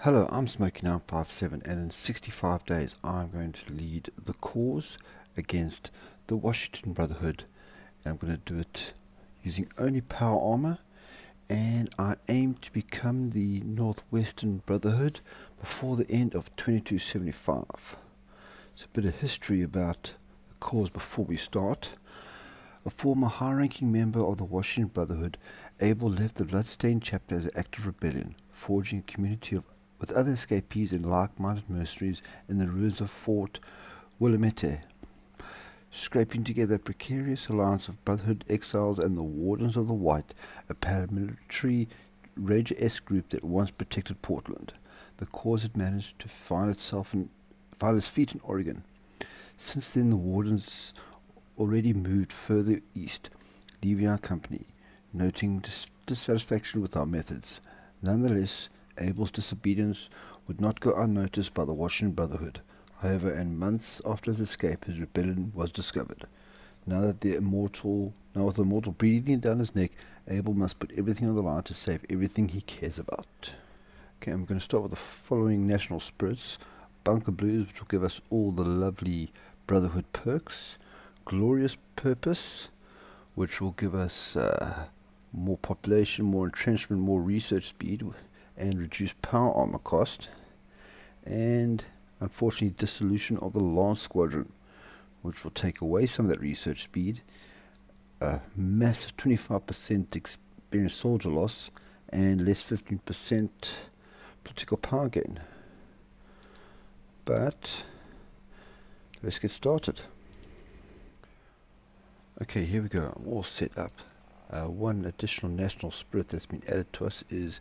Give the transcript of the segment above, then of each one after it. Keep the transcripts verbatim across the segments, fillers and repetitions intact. Hello, I'm Smoking Arm fifty-seven, and in sixty-five days I'm going to lead the cause against the Washington Brotherhood, and I'm going to do it using only power armor, and I aim to become the Northwestern Brotherhood before the end of twenty-two seventy-five. It's a bit of history about the cause before we start. A former high-ranking member of the Washington Brotherhood, Abel left the Bloodstained chapter as an act of rebellion, forging a community of with other escapees and like-minded mercenaries in the ruins of Fort Willamette, scraping together a precarious alliance of Brotherhood exiles and the Wardens of the White, a paramilitary Reg-S group that once protected Portland. The cause had managed to find itself in, find its feet in Oregon. Since then, the Wardens already moved further east, leaving our company, noting dis dissatisfaction with our methods. Nonetheless, Abel's disobedience would not go unnoticed by the Washington Brotherhood. However, and months after his escape, his rebellion was discovered. Now that the immortal, now with the immortal breathing down his neck, Abel must put everything on the line to save everything he cares about. Okay, I'm going to start with the following national spirits: Bunker Blues, which will give us all the lovely Brotherhood perks; Glorious Purpose, which will give us uh, more population, more entrenchment, more research speed, and reduced power armor cost; and unfortunately, dissolution of the lance squadron, which will take away some of that research speed, a massive twenty-five percent experience soldier loss, and less fifteen percent political power gain. But let's get started. Okay, here we go. I'm all set up. Uh, one additional national spirit that's been added to us is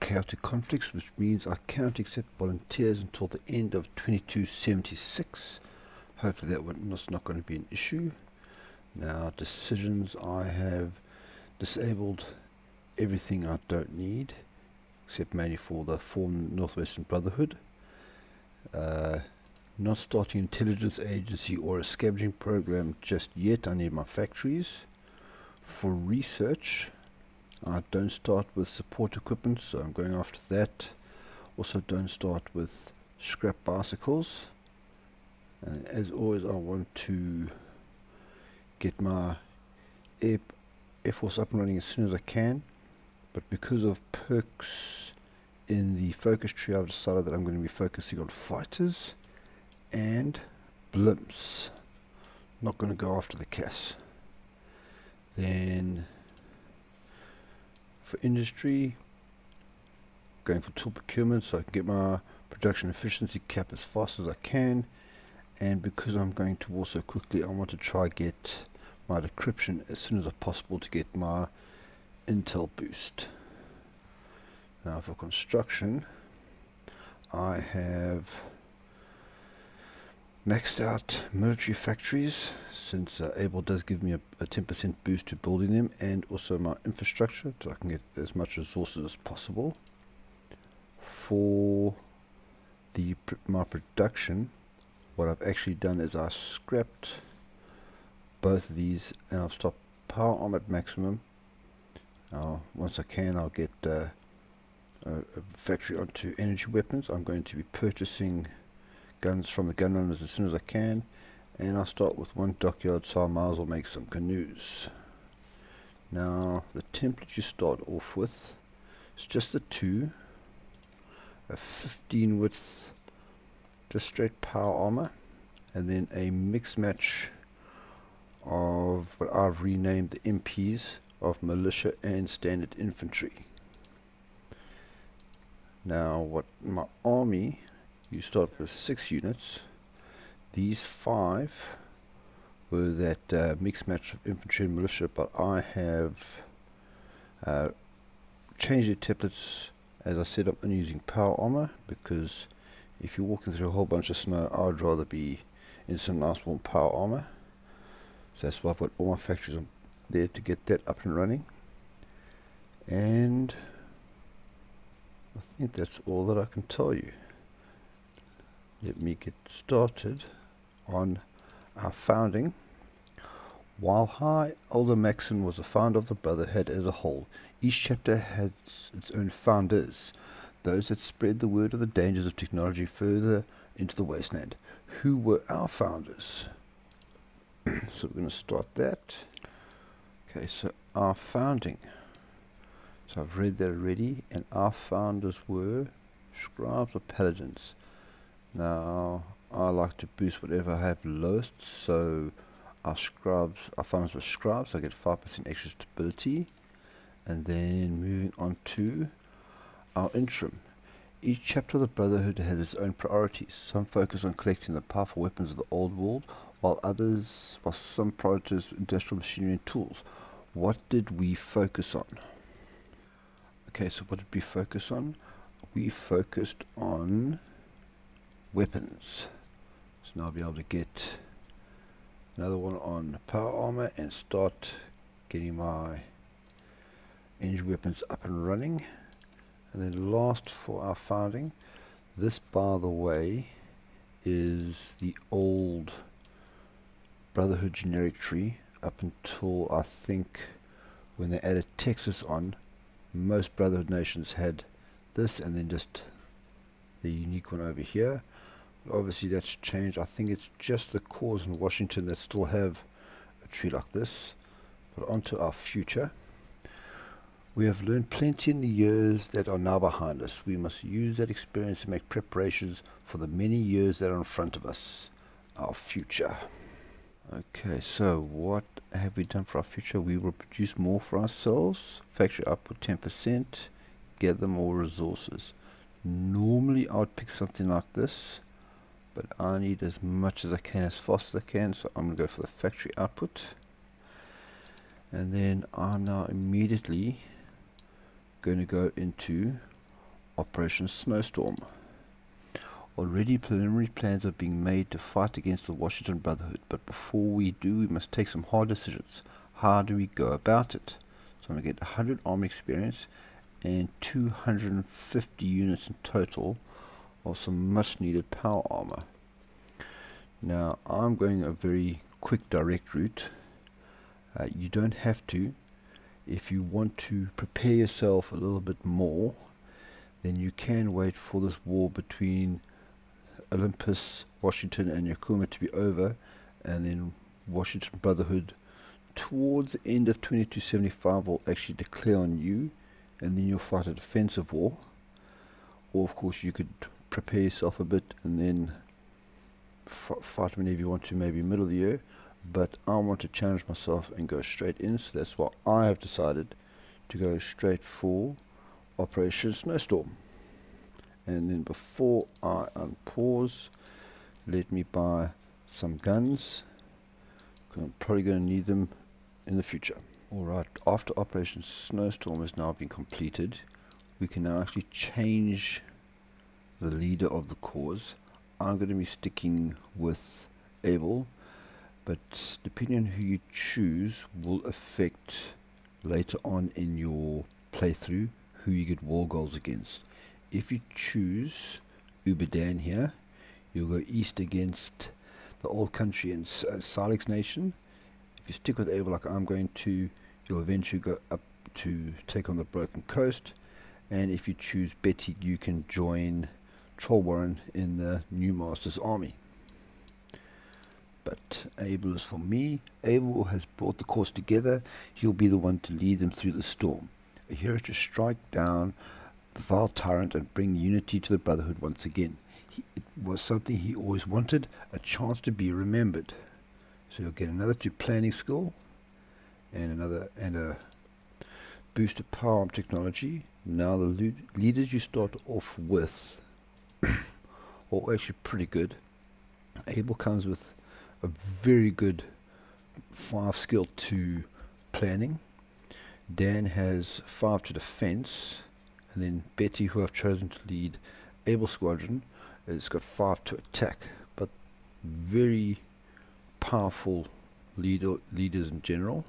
Causes conflicts, which means I can't accept volunteers until the end of twenty-two seventy-six. Hopefully that one is not going to be an issue. Now, decisions: I have disabled everything I don't need, except mainly for the former Northwestern Brotherhood. Uh, not starting intelligence agency or a scavenging program just yet. I need my factories. For research, I don't start with support equipment, so I'm going after that. Also, don't start with scrap bicycles. And as always, I want to get my air, air force up and running as soon as I can. But because of perks in the focus tree, I've decided that I'm going to be focusing on fighters and blimps. Not going to go after the C A S. Then, for industry, going for tool procurement so I can get my production efficiency cap as fast as I can, and because I'm going to war so quickly, I want to try get my decryption as soon as possible to get my intel boost. Now for construction, I have maxed out military factories, since uh, Abel does give me a ten percent boost to building them, and also my infrastructure, so I can get as much resources as possible. For the pr my production, what I've actually done is I scrapped both of these, and I've stopped power on at maximum. Now, once I can, I'll get uh, a, a factory onto energy weapons. I'm going to be purchasing guns from the gun runners as soon as I can, and I'll start with one dockyard, so I might as well make some canoes. Now, the template you start off with is just the two, a fifteen width just straight power armor, and then a mix match of what I've renamed the M Ps of militia and standard infantry. Now, what my army, you start with six units. These five were that uh, mixed match of infantry and militia, but I have uh, changed the templates. As I said, I'm only using power armor, because if you're walking through a whole bunch of snow, I would rather be in some nice warm power armor. So that's why I've got all my factories on there to get that up and running. And I think that's all that I can tell you. Let me get started on our founding. While High Elder Maxson was the founder of the Brotherhood as a whole, each chapter has its own founders. those that spread the word of the dangers of technology further into the wasteland. Who were our founders? So we're going to start that. Okay, so our founding. So I've read that already, and our founders were scribes or paladins. Now, I like to boost whatever I have lowest, so our scribes, our founders were scribes, so I get five percent extra stability. And then moving on to our interim. Each chapter of the Brotherhood has its own priorities. Some focus on collecting the powerful weapons of the old world, while others, while some prioritize industrial machinery and tools. What did we focus on? Okay, so what did we focus on? We focused on weapons. So now I'll be able to get another one on power armor and start getting my energy weapons up and running. And then last for our founding, this by the way is the old Brotherhood generic tree up until I think when they added Texas on. Most Brotherhood nations had this and then just the unique one over here. But obviously that's changed. I think it's just the cores in Washington that still have a tree like this. But on to our future. We have learned plenty in the years that are now behind us. We must use that experience to make preparations for the many years that are in front of us. Our future. Okay, so what have we done for our future? We will produce more for ourselves. Factory output ten percent. Gather more resources. Normally I would pick something like this, but I need as much as I can as fast as I can, so I'm going to go for the factory output. And then I'm now immediately going to go into Operation Snowstorm. Already preliminary plans are being made to fight against the Washington Brotherhood, but before we do, we must take some hard decisions. How do we go about it? So I'm going to get one hundred army experience and two hundred fifty units in total of some much needed power armor. Now I'm going a very quick direct route. Uh, you don't have to. If you want to prepare yourself a little bit more, then you can wait for this war between Olympus, Washington and Yakuma to be over, and then Washington Brotherhood towards the end of twenty-two seventy-five will actually declare on you, and then you'll fight a defensive war. Or of course you could prepare yourself a bit and then f fight whenever you want to, maybe middle of the year. But I want to challenge myself and go straight in, so that's why I have decided to go straight for Operation Snowstorm. And then before I unpause, let me buy some guns, because I'm probably going to need them in the future. Alright, after Operation Snowstorm has now been completed, we can now actually change the leader of the cause. I'm going to be sticking with Abel, but depending on who you choose will affect later on in your playthrough who you get war goals against. If you choose Uberdan here, you'll go east against the Old Country and uh, Silex Nation. If you stick with Abel like I'm going to, you'll eventually go up to take on the Broken Coast. And if you choose Betty, you can join Troll Warren in the New Master's Army. But Abel is for me. Abel has brought the cause together. He'll be the one to lead them through the storm. A hero to strike down the vile tyrant and bring unity to the Brotherhood once again. He, it was something he always wanted, a chance to be remembered. So you'll get another two planning skill and another and a boost of power arm technology. Now the le leaders you start off with are actually pretty good. Abel comes with a very good five skill to planning. Dan has five to defense, and then Betty, who I've chosen to lead Abel Squadron, has got five to attack. But very powerful leader leaders in general.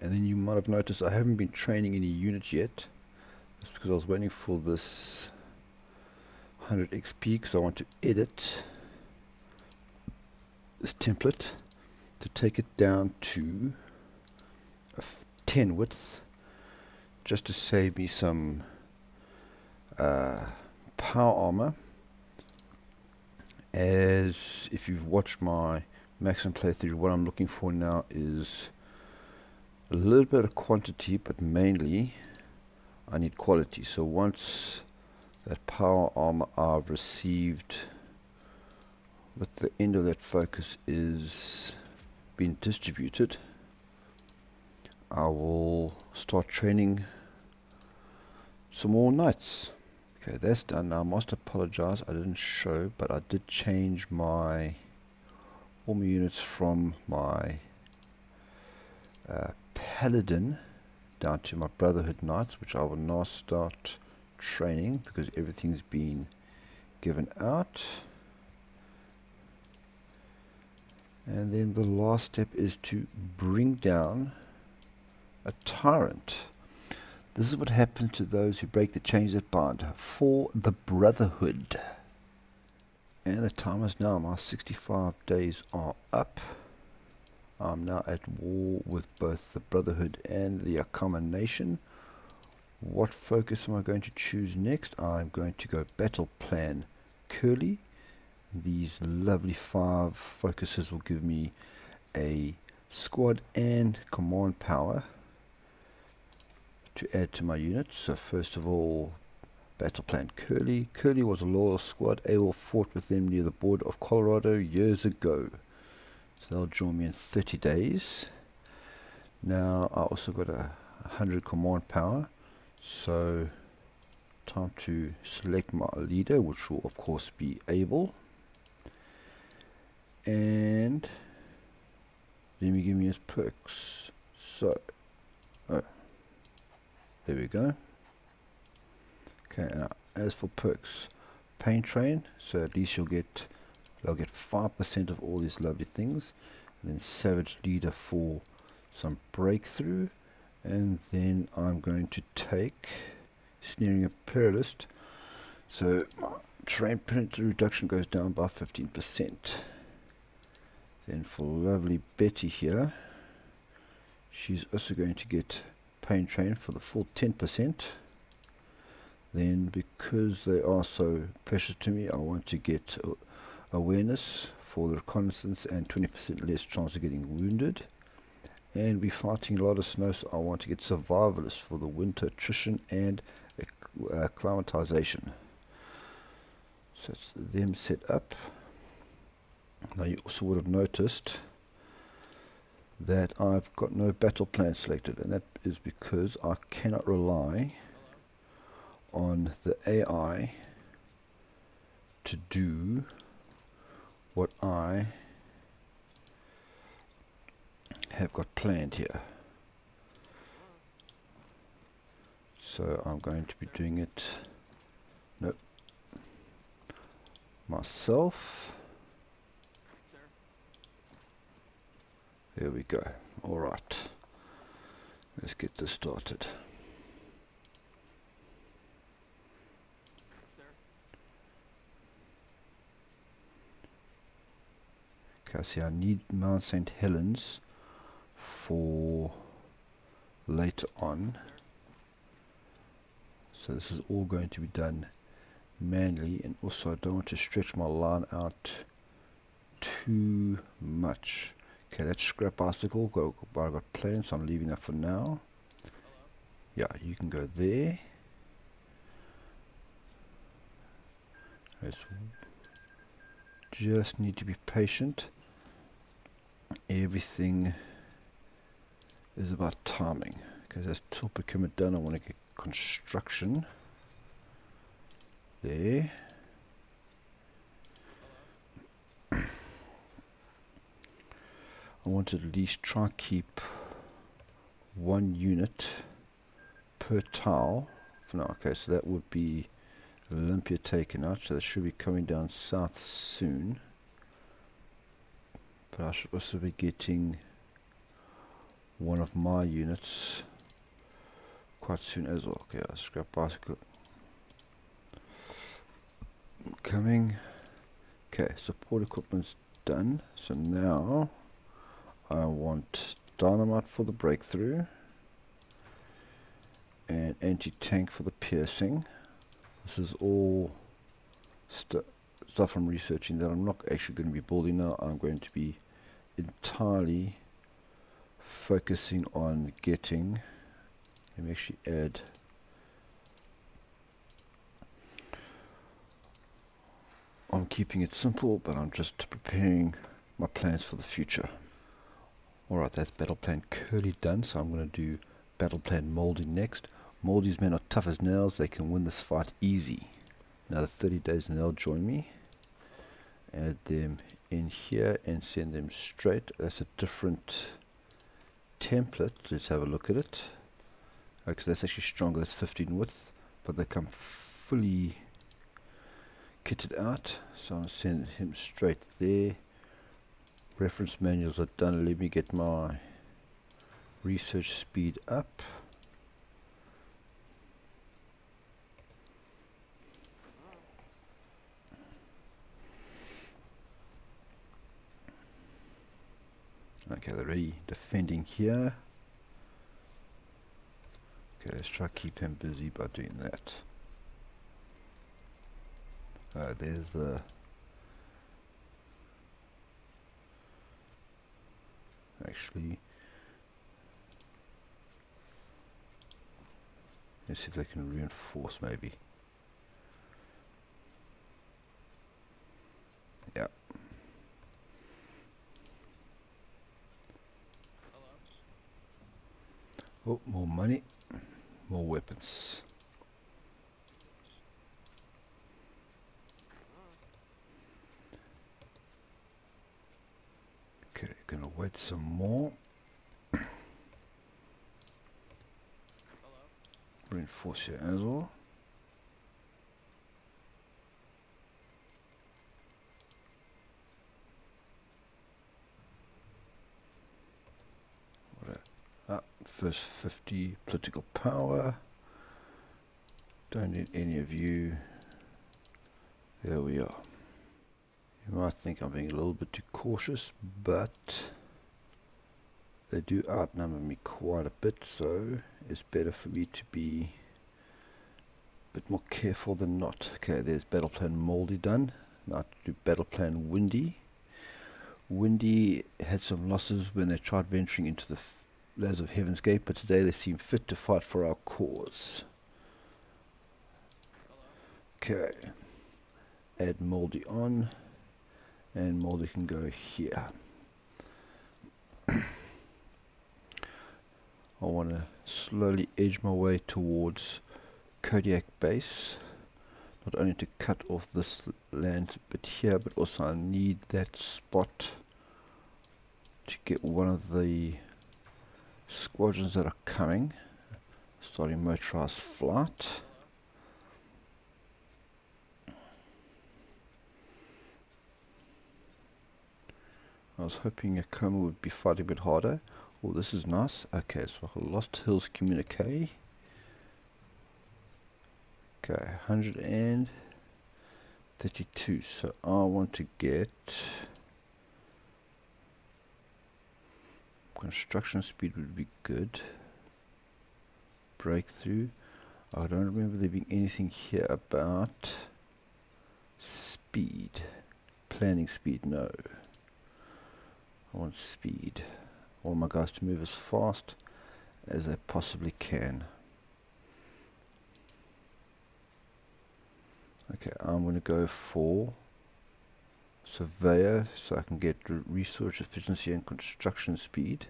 And then you might have noticed I haven't been training any units yet. That's because I was waiting for this one hundred X P, because I want to edit this template to take it down to a ten width, just to save me some uh, power armor, as if you've watched my Maxson playthrough, what I'm looking for now is a little bit of quantity, but mainly I need quality. So once that power armor I've received with the end of that focus is being distributed, I will start training some more knights. Okay, that's done. Now I must apologize, I didn't show, but I did change my armor units from my uh, paladin down to my Brotherhood Knights, which I will now start training because everything's been given out. And then the last step is to bring down a tyrant. This is what happens to those who break the chains that bind for the Brotherhood. And the time is now. My sixty-five days are up. I'm now at war with both the Brotherhood and the Acoma Nation. What focus am I going to choose next? I'm going to go battle plan Curly. These lovely five focuses will give me a squad and command power to add to my units. So first of all, battle plan Curly. Curly was a loyal squad. Abel fought with them near the border of Colorado years ago. So they'll join me in thirty days. Now I also got a hundred command power, so time to select my leader, which will of course be Abel. And let me give me his perks. So, oh, there we go. Okay, now as for perks, Pain Train. So at least you'll get. They'll get five percent of all these lovely things. And then Savage Leader for some breakthrough. And then I'm going to take Sneering Imperialist. So my terrain penalty reduction goes down by fifteen percent. Then for lovely Betty here, she's also going to get Pain Train for the full ten percent. Then because they are so precious to me, I want to get Uh, awareness for the reconnaissance and twenty percent less chance of getting wounded. And we're fighting a lot of snow, so I want to get survivalist for the winter attrition and acclimatization. So it's them set up. Now you also would have noticed that I've got no battle plan selected, and that is because I cannot rely on the A I to do what I have got planned here. So I'm going to be doing it nope myself. There we go. All right, let's get this started. Okay, see, I need Mount Saint Helens for later on. So this is all going to be done manually, and also I don't want to stretch my line out too much. Okay, that scrap icicle, go, go, I got plans, so I'm leaving that for now. Yeah, you can go there. Let's just need to be patient. Everything is about timing. Okay, that's till procurement done. I want to get construction there. I want to at least try and keep one unit per tile for now. Okay, so that would be Olympia taken out, so that should be coming down south soon. But I should also be getting one of my units quite soon as well. Okay, I'll scrap bicycle coming. Okay, support equipment's done. So now I want dynamite for the breakthrough and anti-tank for the piercing. This is all stu stuff I'm researching that I'm not actually going to be building now. I'm going to be entirely focusing on getting. Let me actually add. I'm keeping it simple, but I'm just preparing my plans for the future. Alright, that's battle plan Curly done, so I'm going to do battle plan Molding next. Moldy's men are tough as nails, they can win this fight easy. Another thirty days and they'll join me. Add them in here and send them straight. That's a different template, let's have a look at it. Okay, so that's actually stronger, that's fifteen width, but they come fully kitted out, so I'll send him straight there. Reference manuals are done, let me get my research speed up. Okay, they're already defending here. Okay, let's try to keep him busy by doing that. Uh, there's the actually let's see if they can reinforce maybe. Yeah. Hello. Oh, more money, more weapons. Okay, gonna wait some more. Hello. Reinforce your as well. Ah, first fifty political power. Don't need any of you. There we are. You might think I'm being a little bit too cautious, but they do outnumber me quite a bit, so it's better for me to be a bit more careful than not. Okay, there's battle plan Moldy done. Now to do battle plan Windy. Windy had some losses when they tried venturing into the lands of Heaven's Gate, but today they seem fit to fight for our cause. Okay, add Moldy on. And Moldy can go here. I want to slowly edge my way towards Kodiak base, not only to cut off this land but here, but also I need that spot to get one of the squadrons that are coming, starting motorized flight. I was hoping Yakuma would be fighting a bit harder. Oh, this is nice. Okay, so Lost Hills communique. Okay, one hundred thirty-two. So I want to get construction speed would be good. Breakthrough. I don't remember there being anything here about speed. Planning speed, no. I want speed. I want my guys to move as fast as they possibly can. Okay, I'm going to go for Surveyor so I can get resource efficiency and construction speed.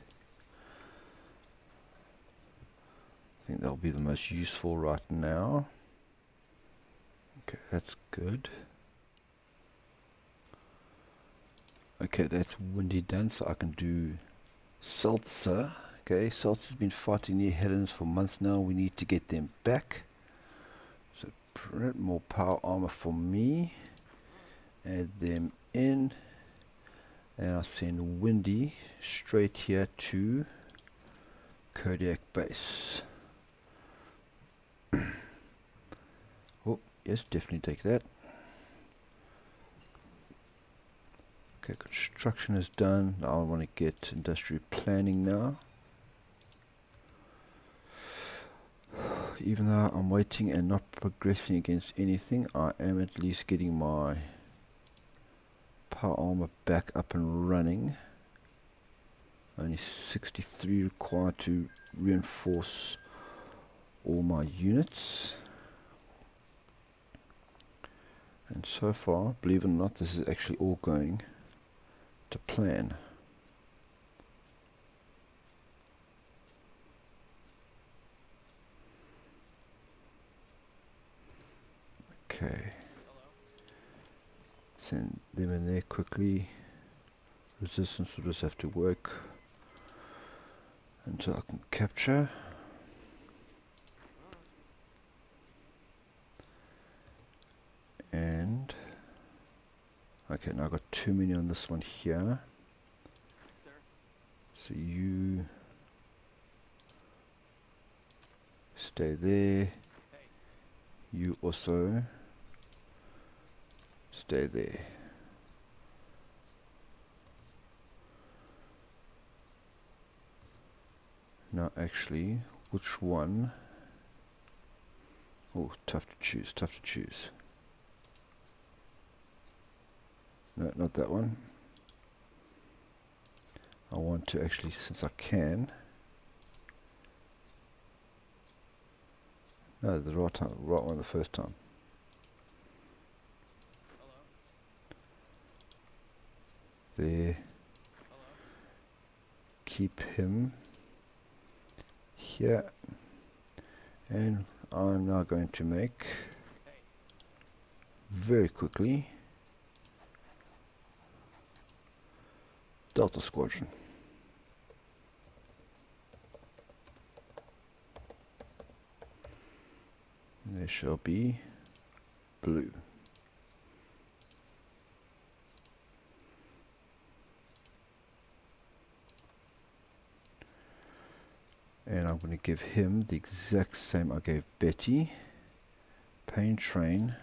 I think that'll be the most useful right now. Okay, that's good. Okay, that's Windy done, so I can do Seltzer. Okay, Seltzer's been fighting near Helens for months now. We need to get them back. So print more power armor for me. Add them in. And I'll send Windy straight here to Kodiak base. Oh, yes, definitely take that. Okay, construction is done. Now I want to get industrial planning now. even though I'm waiting and not progressing against anything, I am at least getting my power armor back up and running. Only sixty-three required to reinforce all my units. And so far, believe it or not, this is actually all going to plan. Okay. Send them in there quickly. Resistance will just have to work until I can capture. And okay, now I've got too many on this one here. Sir. So you stay there. Hey. You also stay there. Now actually, which one? Oh, tough to choose, tough to choose. No, not that one. I want to actually, since I can. No, the right, time, right one the first time. Hello. There. Hello. Keep him here. And I'm now going to make, hey. very quickly, Delta Squadron. There shall be blue. And I'm going to give him the exact same I gave Betty. Pain Train,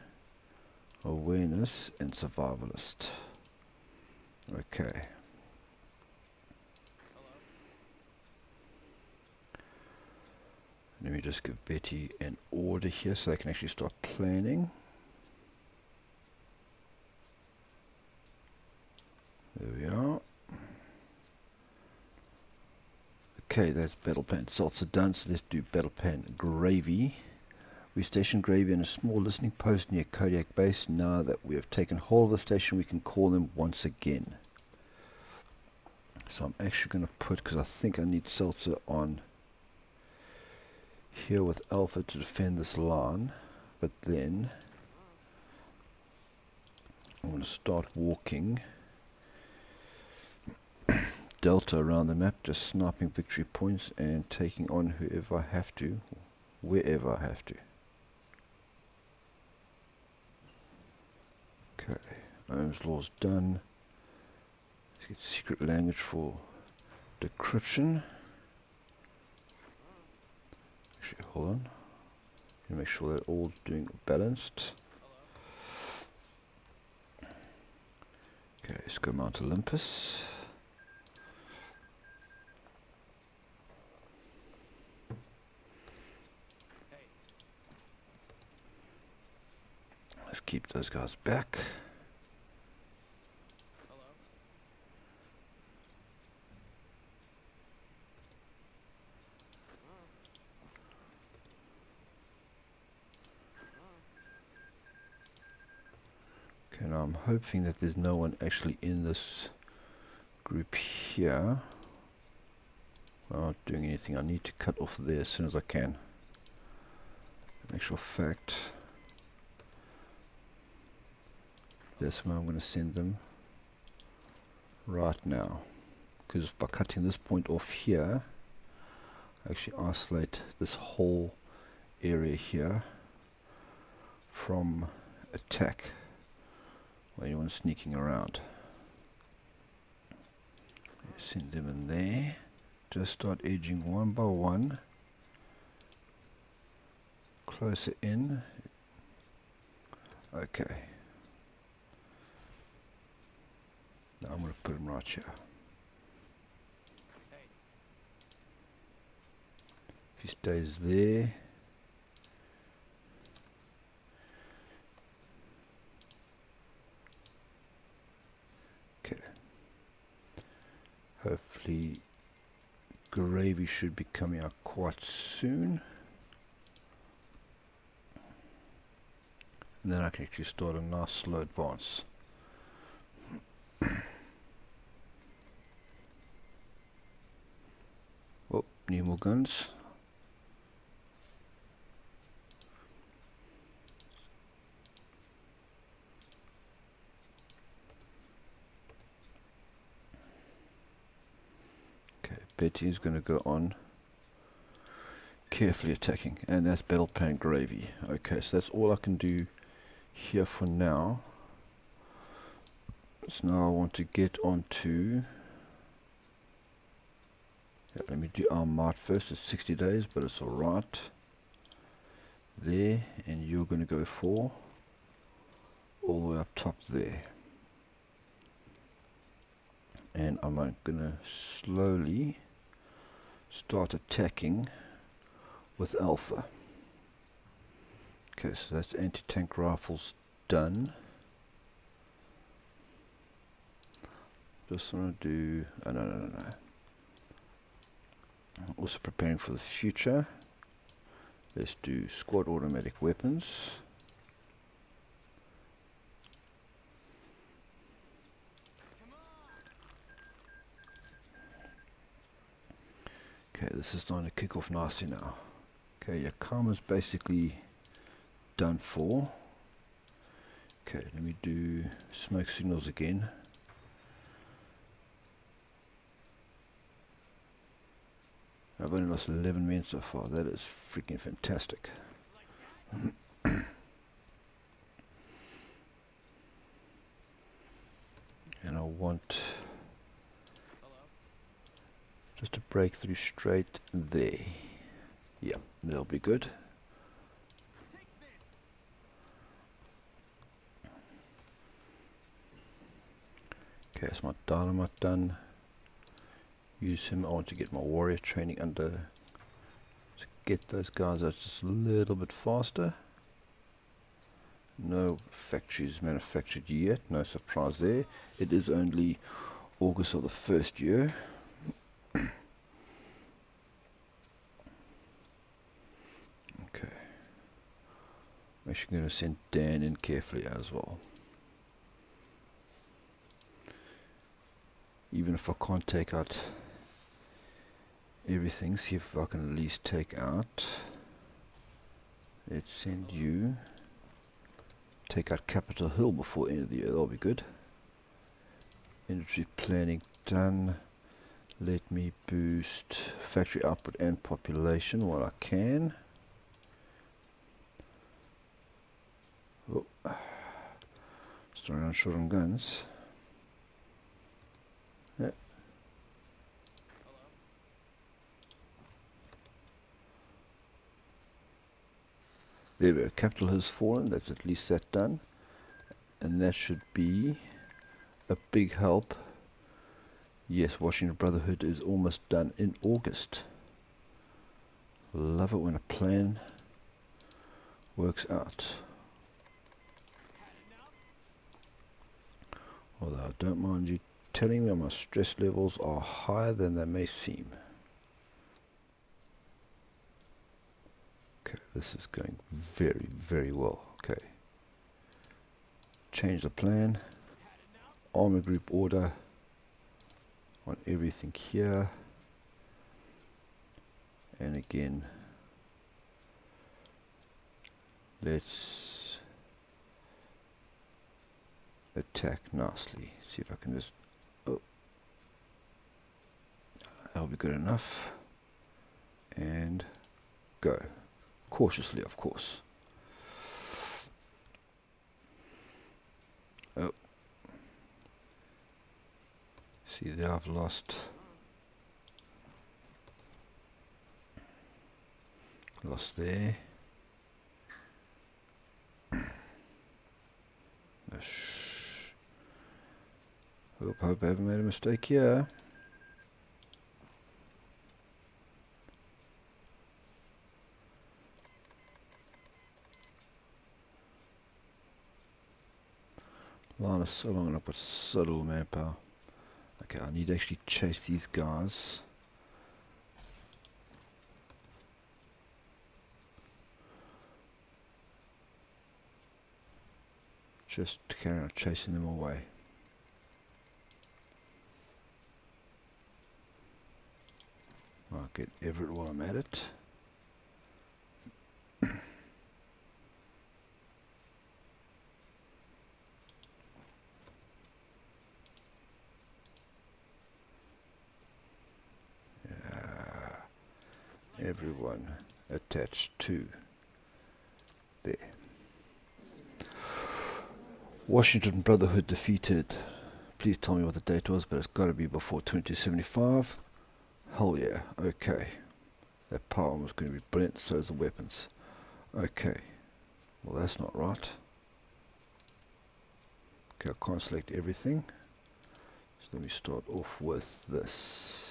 Awareness, and Survivalist. Okay. Let me just give Betty an order here so they can actually start planning. There we are. Okay, that's battle plan salts are done, so let's do battle plan gravy. We stationed gravy in a small listening post near Kodiak base. Now that we have taken hold of the station, we can call them once again. So I'm actually going to put, because I think I need seltzer on here with Alpha to defend this line, but then I'm going to start walking Delta around the map, just sniping victory points and taking on whoever I have to, wherever I have to. Okay, Ohm's law's done. Let's get secret language for decryption. Hold on. Make sure they're all doing balanced. Hello. Okay, let's go Mount Olympus. Hey. Let's keep those guys back. And I'm hoping that there's no one actually in this group here. I'm not doing anything. I need to cut off there as soon as I can. In actual fact, that's where I'm going to send them right now. Because by cutting this point off here, I actually isolate this whole area here from attack. Or anyone sneaking around. Send them in there. Just start edging one by one. Closer in. Okay. Now I'm going to put them right here. If he stays there, hopefully gravy should be coming out quite soon. And then I can actually start a nice slow advance. Oh, need more guns. Betty is going to go on carefully attacking, and that's battle plan gravy. Okay, so that's all I can do here for now. So now I want to get on to, yeah, let me do our might first. It's sixty days, but it's alright there, and you're going to go for all the way up top there. And I'm going to slowly start attacking with Alpha. Okay, so that's anti-tank rifles done. Just want to do, oh no, no, no, no. Also preparing for the future. Let's do squad automatic weapons. Okay, this is starting to kick off nicely now. Okay, Yakuma's basically done for. Okay, let me do smoke signals again. I've only lost eleven men so far. That is freaking fantastic. And I want just to break through straight there. Yeah, that'll be good. Okay, that's my dynamite done. Use him. I want to get my warrior training under to get those guys out just a little bit faster. No factories manufactured yet. No surprise there. It is only August of the first year. Okay. I'm actually going to send Dan in carefully as well. Even if I can't take out everything, see if I can at least take out. Let's send you. Take out Capitol Hill before the end of the year. That'll be good. Industry planning done. Let me boost factory output and population while I can. Oh. Starting on short on guns. Yeah. There we go. Capital has fallen. That's at least that done. And that should be a big help. Yes, Washington Brotherhood is almost done in August. Love it when a plan works out. Although I don't mind you telling me my stress levels are higher than they may seem. Okay, this is going very, very well. Okay. Change the plan. Army group order. On everything here, and again, let's attack nicely. See if I can just, oh, that'll be good enough, and go cautiously, of course. Oh. See there, I've lost lost there. Shh. Hope, hope I haven't made a mistake here. Line is so long and I put so little manpower. Okay, I need to actually chase these guys. Just carry on chasing them away. I'll get Everett while I'm at it. Everyone attached to there. Washington Brotherhood defeated. Please tell me what the date was, but it's got to be before twenty seventy-five. Hell yeah, okay. That power was going to be brilliant, so is the weapons. Okay, well that's not right. Okay, I can't select everything. So let me start off with this.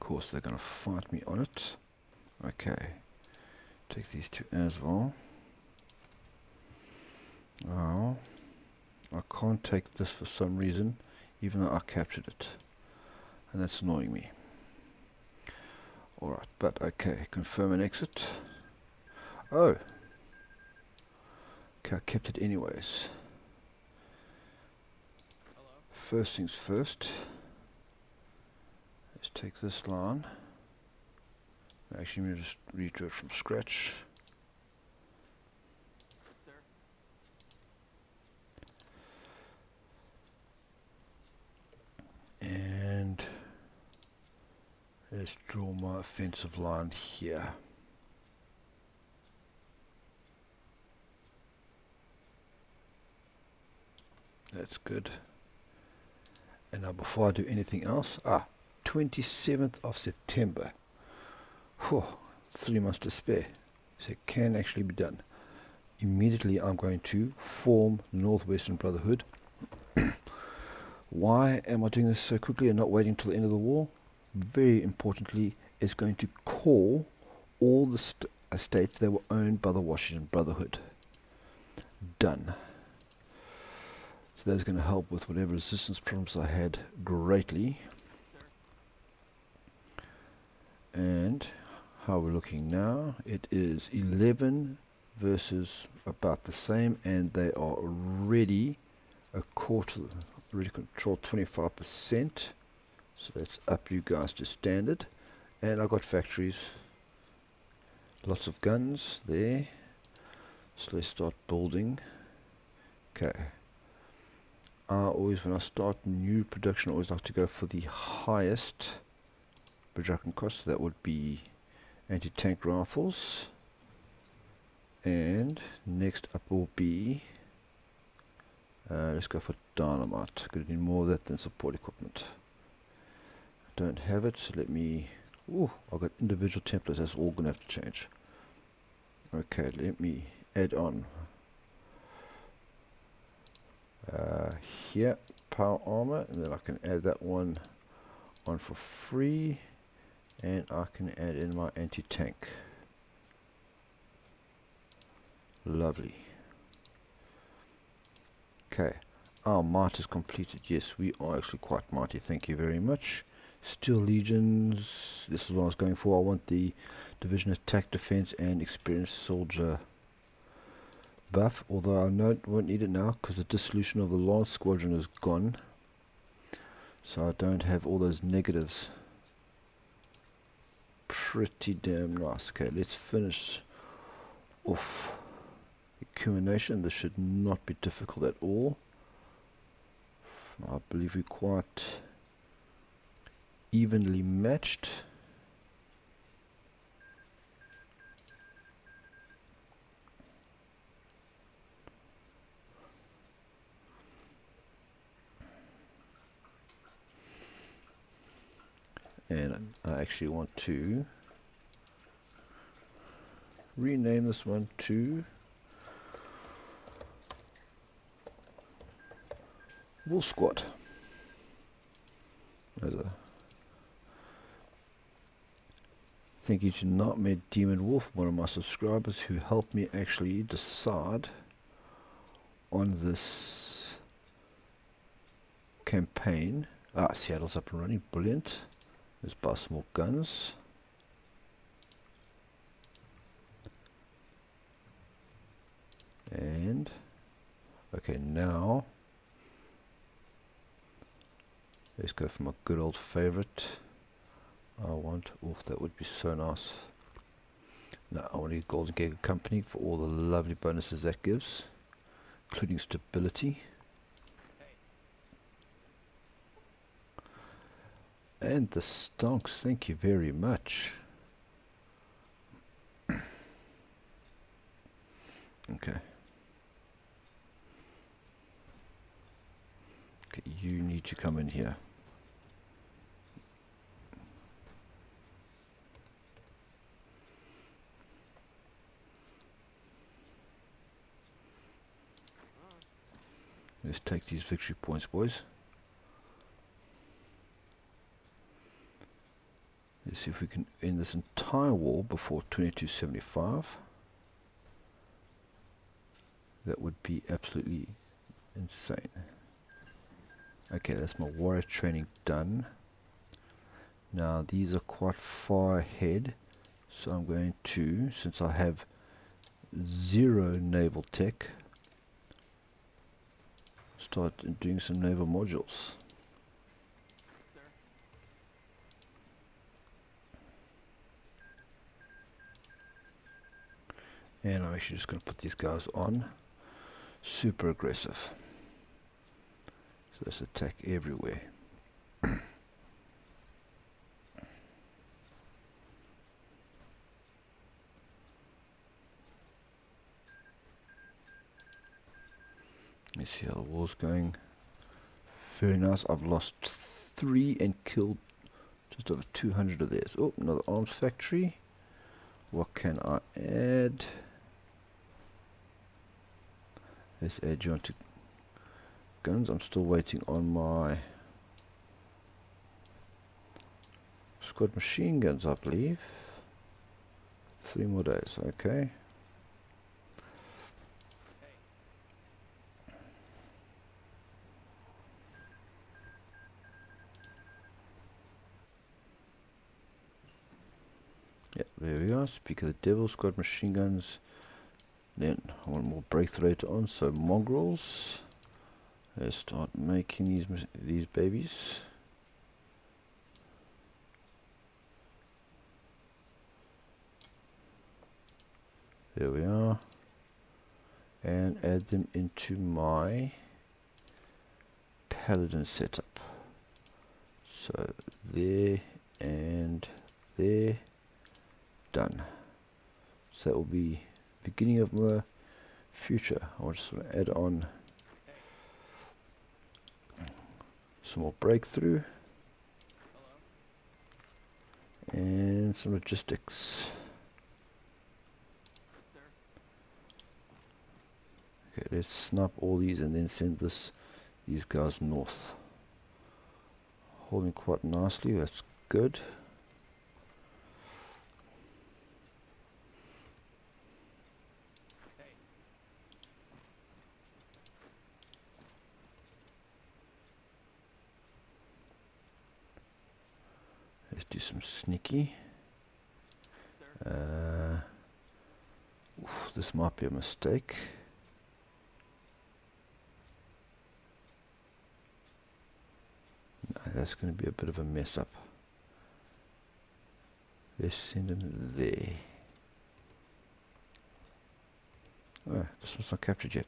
Course they're going to fight me on it. Okay, take these two as well. Oh, I can't take this for some reason, even though I captured it, and that's annoying me. Alright, but okay, confirm an exit. Oh, okay, I kept it anyways. Hello. First things first. Let's take this line. Actually, let me just redo it from scratch. Sir. And let's draw my offensive line here. That's good. And now, before I do anything else, ah. twenty-seventh of September. Whew, three months to spare, so it can actually be done. Immediately I'm going to form the Northwestern Brotherhood. Why am I doing this so quickly and not waiting till the end of the war? Very importantly, it's going to call all the st estates that were owned by the Washington Brotherhood. Done. So that's going to help with whatever resistance problems I had greatly. And how we're looking now, it is eleven versus about the same, and they are already a quarter, already control twenty-five percent, so that's up you guys to standard. And I've got factories, lots of guns there, so let's start building. Okay, I always, when I start new production, I always like to go for the highest production cost. That would be anti-tank rifles, and next up will be uh, let's go for dynamite. Gonna need more of that than support equipment. I don't have it, so let me, oh, I've got individual templates, that's all gonna have to change. Okay, let me add on uh, here power armor, and then I can add that one on for free. And I can add in my anti-tank. Lovely. Okay, our might is completed. Yes, we are actually quite mighty, thank you very much. Steel legions, this is what I was going for. I want the division attack, defense and experienced soldier buff, although I know won't need it now because the dissolution of the lance squadron is gone, so I don't have all those negatives. Pretty damn nice. Okay, let's finish off Acoma Nation. This should not be difficult at all. I believe we're quite evenly matched. And I actually want to rename this one to Wolf Squad. There's a thank you to Nightmare Demon Wolf, one of my subscribers who helped me actually decide on this campaign. Ah, Seattle's up and running. Brilliant. Let's buy some more guns. And okay, now let's go for my good old favorite. I want, oh, that would be so nice. No, I want a Golden Gecko Company for all the lovely bonuses that gives, including stability. And the stonks, thank you very much. Okay. Okay, you need to come in here. Let's take these victory points, boys. Let's see if we can end this entire war before twenty-two seventy-five. That would be absolutely insane. Okay, that's my warrior training done. Now these are quite far ahead, so I'm going to, since I have zero naval tech, start doing some naval modules. And I'm actually just going to put these guys on super aggressive. So let's attack everywhere. Let's see how the war's going. Very nice. I've lost three and killed just over two hundred of theirs. Oh, another arms factory. What can I add? Let's add you onto guns. I'm still waiting on my squad machine guns, I believe. Three more days, okay. Yeah, there we are. Speak of the devil, squad machine guns. Then I want more breakthrough later on, so mongrels. Let's start making these these babies. There we are, and add them into my paladin setup. So there and there, done. So that will be beginning of my future. I just want to add on some more breakthrough. Hello. And some logistics. Sir. Okay, let's snap all these and then send this these guys north. Holding quite nicely, that's good. Do some sneaky. Uh, oof, this might be a mistake. No, that's going to be a bit of a mess up. Let's send them there. Oh, this one's not captured yet.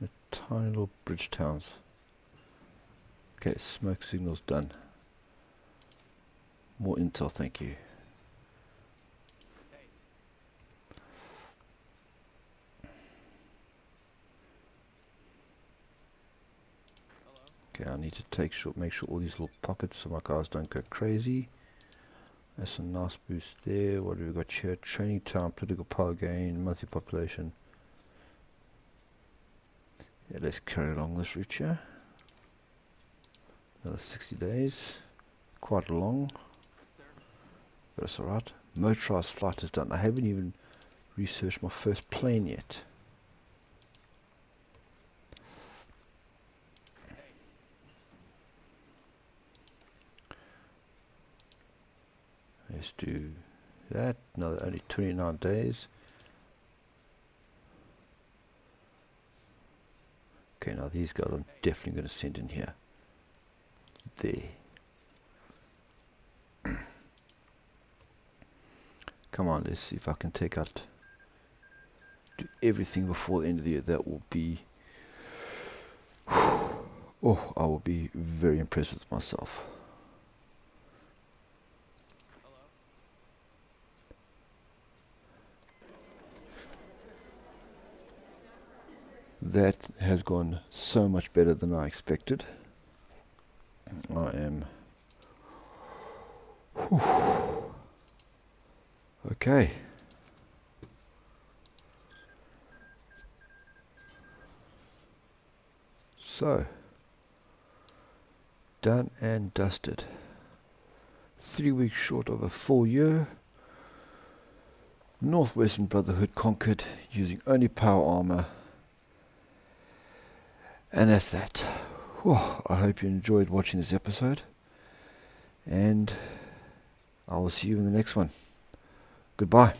The tiny little bridge towns. Okay, smoke signal's done. More intel, thank you. Okay, I need to take sure, make sure all these little pockets so my guys don't go crazy. That's a nice boost there. What do we got here? Training time, political power gain, monthly population. Yeah, let's carry along this route here. Another sixty days, quite long, but it's alright. Motorized flight is done. I haven't even researched my first plane yet. Let's do that. Another only twenty-nine days. Okay, now these guys I'm definitely going to send in here. There. Come on, let's see if I can take out do everything before the end of the year. That will be... oh, I will be very impressed with myself. That has gone so much better than I expected. I am whew. Okay. So done and dusted. Three weeks short of a full year. Northwestern Brotherhood conquered using only power armor. And that's that. Whew, I hope you enjoyed watching this episode, and I will see you in the next one. Goodbye.